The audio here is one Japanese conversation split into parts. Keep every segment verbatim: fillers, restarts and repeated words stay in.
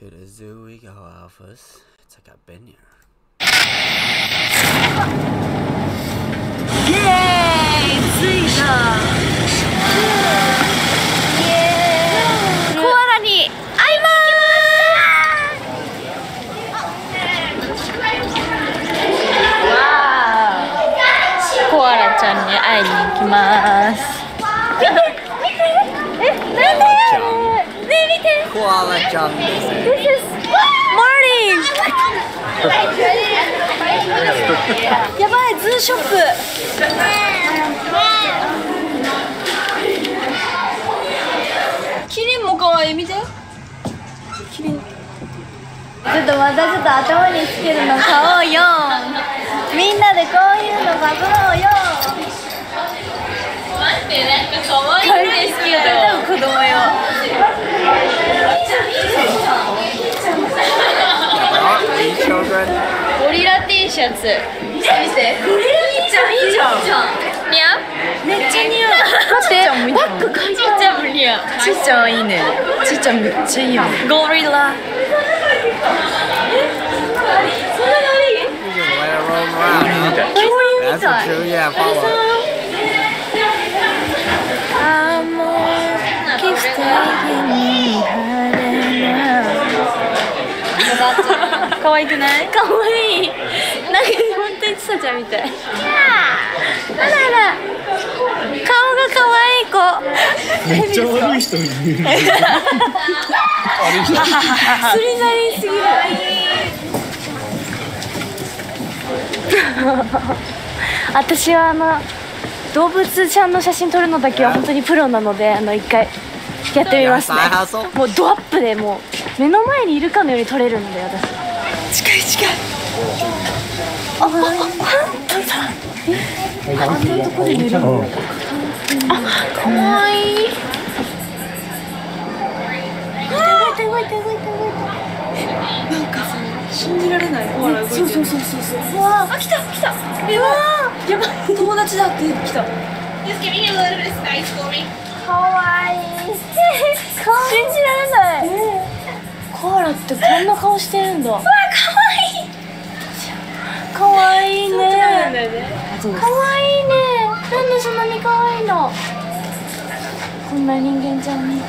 To the zoo we go, Alphas. It's like I've been here. Yay, Chisa! 会いに行きます。見て、見て、え、なんだよ。ねえ、見て。コアラちゃんです。This is Marty。やばい、ズーショップ。キリンも可愛い、見て。キリン。ちょっとまたちょっと頭につけるの買おうよ。みんなでこういうのバズろうよ。 なんか可愛いんですけど、子供よ。ゴリラ T シャツ。見て見て。ゴリラいいじゃんいいじゃん。にゃ？めっちゃ似合う。待って、バッグ買いたい。ちっちゃんも似合う。ちっちゃんいいね。ちっちゃんめっちゃいいよ。ゴリラ。そんなのいい？こういうみたい。 可愛くない？可愛い。なんか本当にちさちゃんみたい。あらら。顔が可愛い子。めっちゃ悪い人に見える。すりなりすぎる。私はあの動物ちゃんの写真撮るのだけは本当にプロなので、あの一回。 やってみますね。もうドアップでもう目の前にいるかのように撮れるので私。近い近い。あああ。あんなとこで寝るの。あ、可愛い。動いて動いて動いて動いて。なんか信じられない。そうそうそうそうそう。わあ来た来た。えわあやばい友達だって来た。Just giving you a little bit of side story. 可愛い。 信じられない。コアラってこんな顔してるんだ。わ、可愛い。可愛いね。可愛いね。なんでそんなに可愛いの。こんな人間ちゃんに。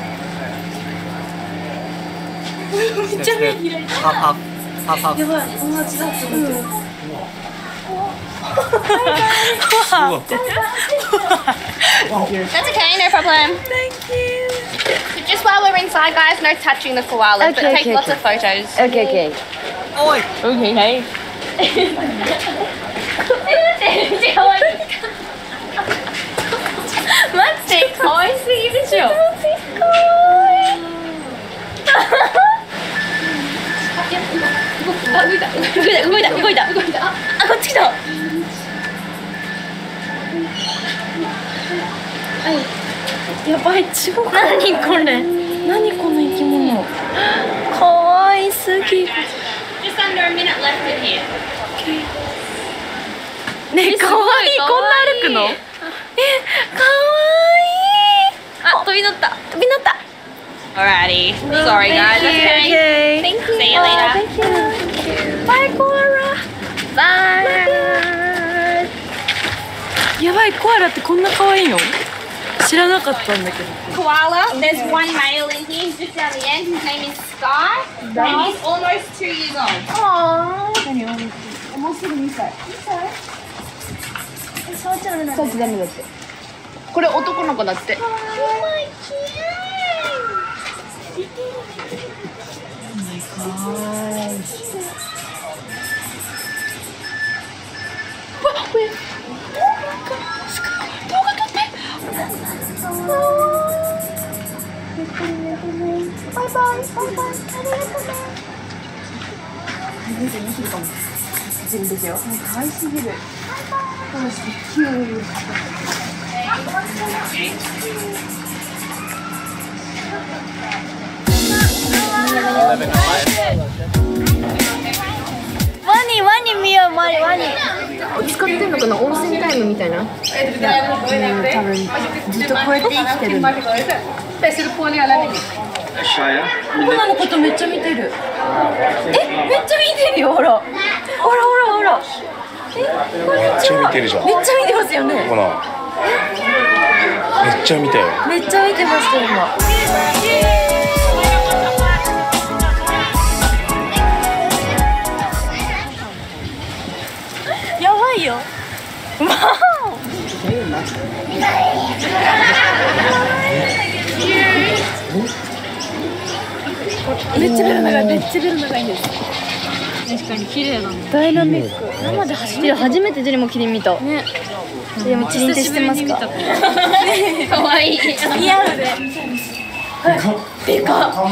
めっちゃ目開いた。やばい、友達だって思ってる。That's okay, no problem. Thank you. Just while we're inside, guys, no touching the koala, okay, but take okay, lots okay. of photos. Okay, okay. Oi! Okay, hey. What's やばい、超かわいい。何これ。何この生き物。かわいすぎる。ね、かわいい。こんな歩くの。え、かわいい。あ、飛び乗った。飛び乗った。Alrighty. Sorry, guys. Okay. Thank you. See you later. Bye, Cora. Bye. やばい、コアラってこんなかわいいの。 知らなかったんだけど。Koala, there's one male in here. He's just down the end. His name is Sky, and he's almost two years old. Aww. I'm also going to say. It's so cute. It's so cute. It's so cute. It's so cute. Oh my god. 使ってんのかな、温泉タイムみたいな。うん、多分ずっとこうやって生きてる。女のことめっちゃ見てる。え、めっちゃ見てるよ、ほら。ほらほらほら。え、こんにちは。めっちゃ見てるじゃん。めっちゃ見てますよね。ほら。めっちゃ見たよ。めっちゃ見てましたよ、今。わお。めっちゃベル長い、めっちゃベル長いんです。確かに綺麗なの。ダイナミック。生で走って初めてジェリもキリン見た。ね。でもキリンって知ってますか？可愛い。リアルで。でか。あ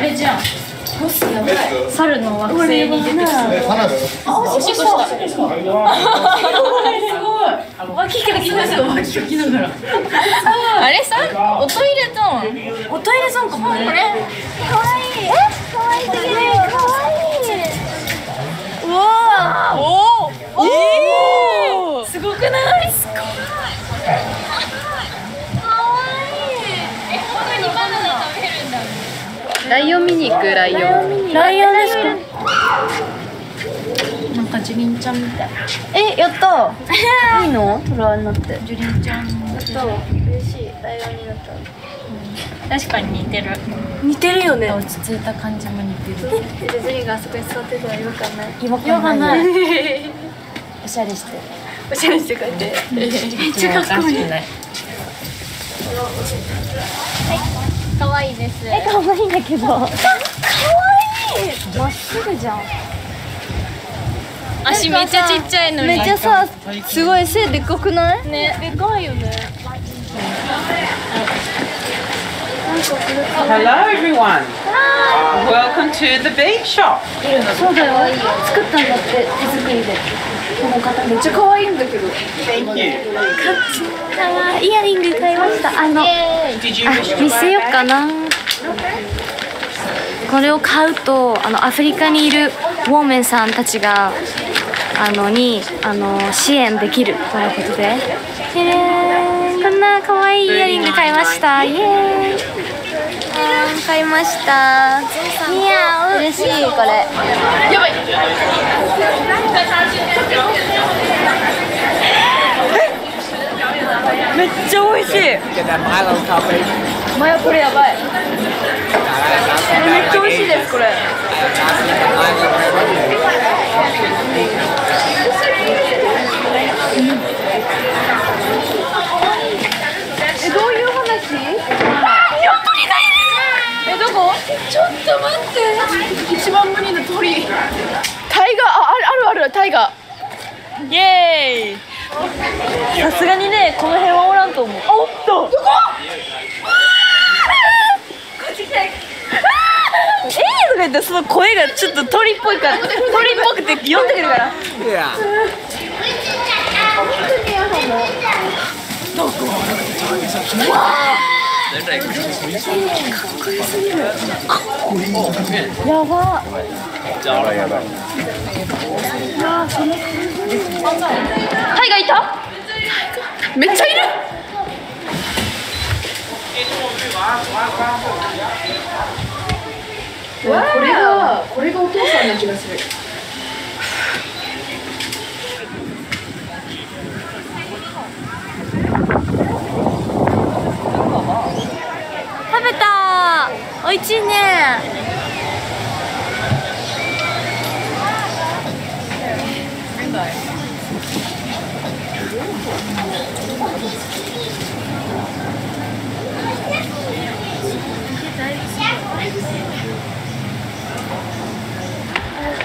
れじゃん。猿の惑星に出てきた。おしっこした。すごい。脇から来ました。脇から来ながら。あれさ、おトイレゾーン。おトイレゾーンかもね。これ。可愛い。可愛いすぎる。可愛い。うわあ。おお。おお。すごくない？すごい。可愛い。え、僕にバナナ食べるんだ。ライオン見に行く。ライオンライオンですか？なんかジュリンちゃんみたい。え、やった。いいの？トラになってジュリンちゃんやった。嬉しい。ライオンになった。確かに似てる。似てるよね。落ち着いた感じも似てる。ジュリンがあそこに座ってたら違和感ない。違和感ない。おしゃれして、おしゃれしてこうやって。めっちゃかっこいい。はい、可愛いです。え、可愛いんだけど。可愛い。まっすぐじゃん。足めっちゃちっちゃいのに。めっちゃさ、すごい背でっかくない？ね、でかいよね。Hello everyone. Welcome to the bake shop. そうだよ。作ったんだって手作りで。この方めっちゃ可愛いんだけど。Thank you.イヤリング買いました。あの、あ、見せようかな。これを買うと、あのアフリカにいるウォーメンさんたちがあのにあの支援できるということで、えー、こんな可愛いイヤリング買いました。イエーイ。買いました。いや、嬉しいこれ。やばい。めっちゃ美味しい。マヨこれやばい。めっちゃ美味しいですこれ。え、どういう話？よっとりないね。え、どこ？ちょっと待って。一番無理な鳥。タイガー、あ、あるあるタイガー。イエーイ。さすがにね、この辺はおらんと思う。おっと、どこ？こっち来たい。えーとか言って、その声がちょっと鳥っぽいから、鳥っぽくて呼んでくるから。どこ？やば。やばい。タイがいた？めっちゃいる。これがこれがお父さんの気がする。食べた。おいしいね。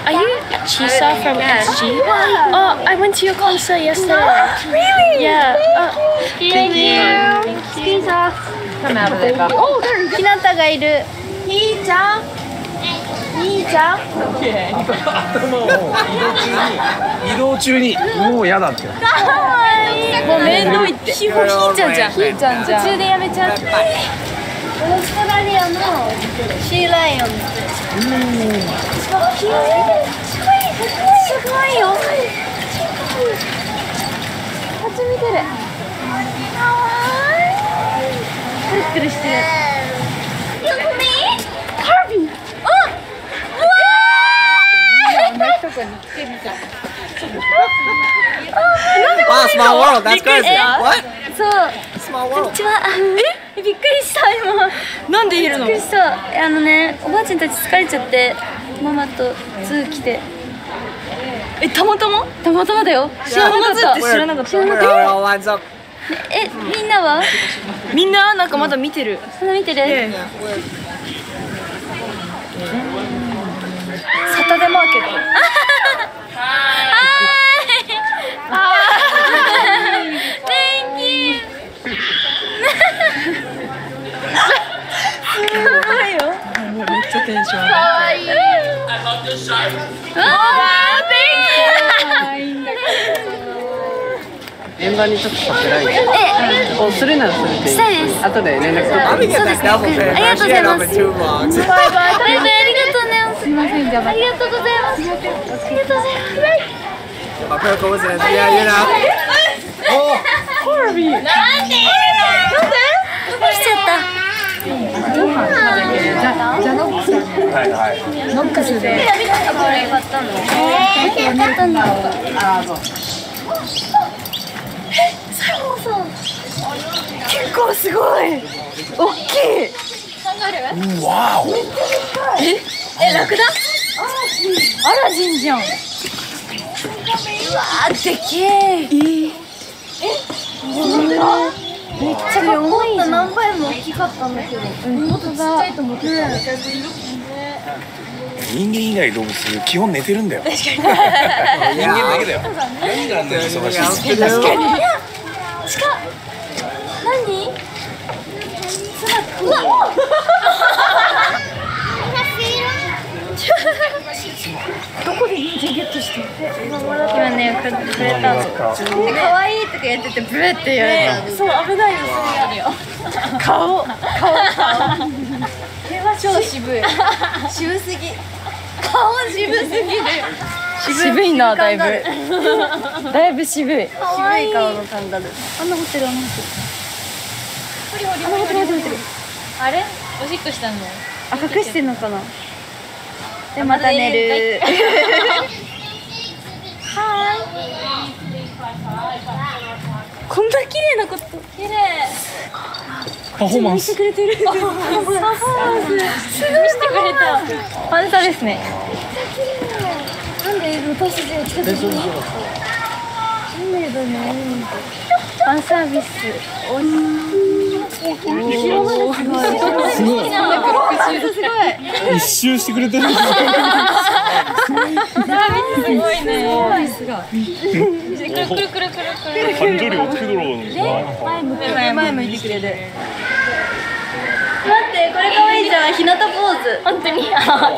Are you Chisa from X G? Yeah. Oh, I went to your concert yesterday. Really? Yeah. Oh, thank you. Chisa. Come out of there, Bob. Oh, there you go. Hinataがいる。Hi-chan. Hi-chan. Okay. 頭を移動中に。移動中に。もうやだって。もう面倒いって。ひほひちゃんじゃん。ひちゃんじゃん。途中でやめちゃって。オーストラリアのシーライオン。すごいよ。こっち見てる。かわいい。くるくるしてる。今なんでいるの？びっくりした。あのね、おばあちゃんたち疲れちゃってママとツー来て。え、たまたま？たまたまだよ。知らなかった。知らなかった。え、みんなは？みんななんかまだ見てる。まだ見てる。サタデーマーケット。かわいい。メンバーにちょっとさせないで。お、するならするっていい。後で連絡とか。そうですね。ありがとうございます。バイバイ。ありがとうね。すみません、じゃあ。ありがとうございます。ありがとうございます。ありがとうございます。いや、いやな。お、コルビー。なんで？なんで？来ちゃった。じゃノックス、はいはい、ノックスで。これ買ったの？ええ、買ったんだ。ああ、そう。え、そうそう。結構すごい。大きい。カンガルー？わお。え、え、ラクダ？アラジンじゃん。うわあ、でけえ。え、え。めっちゃ重い。何倍も大きかったんだけど、もっとちっちゃいと思ってた。人間以外動物基本寝てるんだよ。確かに。人間だけだよ。何があんなに忙しい？確かに。近っ。何？うわ。どこで人参ゲットしてる？今ね、くれたの。可愛いとかやっててブレって言われた。そう、危ないよ、それが。顔、顔、顔。これは超渋い。渋すぎ。顔渋すぎる。渋いな、だいぶ。だいぶ渋い。渋い顔のカンガルー。あんなホテル、あんなホテル。あれ？おしっこしたんだよ。あ、隠してんのかな。で、また寝る。はい。こんな綺麗なこと。綺麗。パフォーマンス。見てくれてる。パフォーマンス。すごいしてくれた。パンサですね。なんで私たちが来た時に。運命だね。パンサービス。おに。すごい。一周してくれてる。すごいね。くるくるくるくる。前前向いてくれる。待って、これ可愛いじゃん。日向ポーズ。本当に。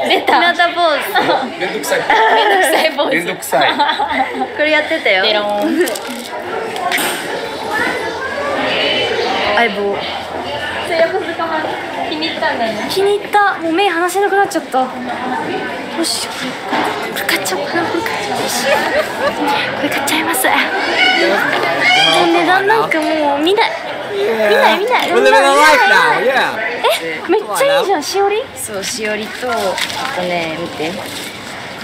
出た。日向ポーズ。めんどくさい。めんどくさいポーズ。めんどくさい。これやってたよ。相棒。それやっぱ捕まる。気に入ったんだよね。気に入った。もう目離せなくなっちゃった。どうしよう。これ買っちゃおうかな。これ買っちゃおう。これ買っちゃいます。もう値段なんかもう見ない。見ない見ない。え、めっちゃいいじゃん。しおり？そう、しおりとあとね、見て。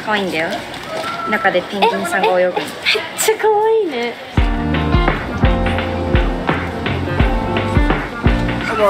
可愛いんだよ。中でペンギンさんが泳ぐ。めっちゃ可愛いね。これ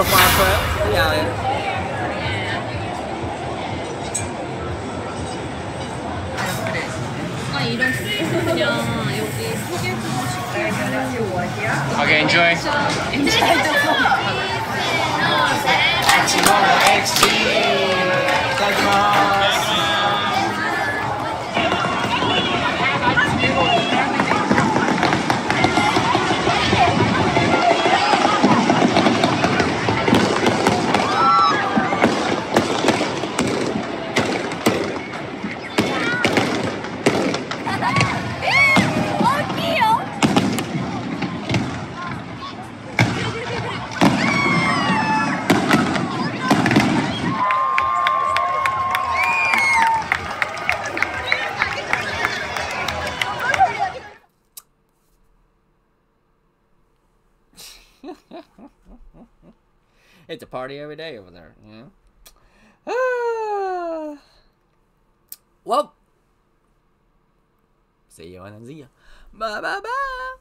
It's a party every day over there, you know? Ah. Well, see you on the video. Bye bye bye.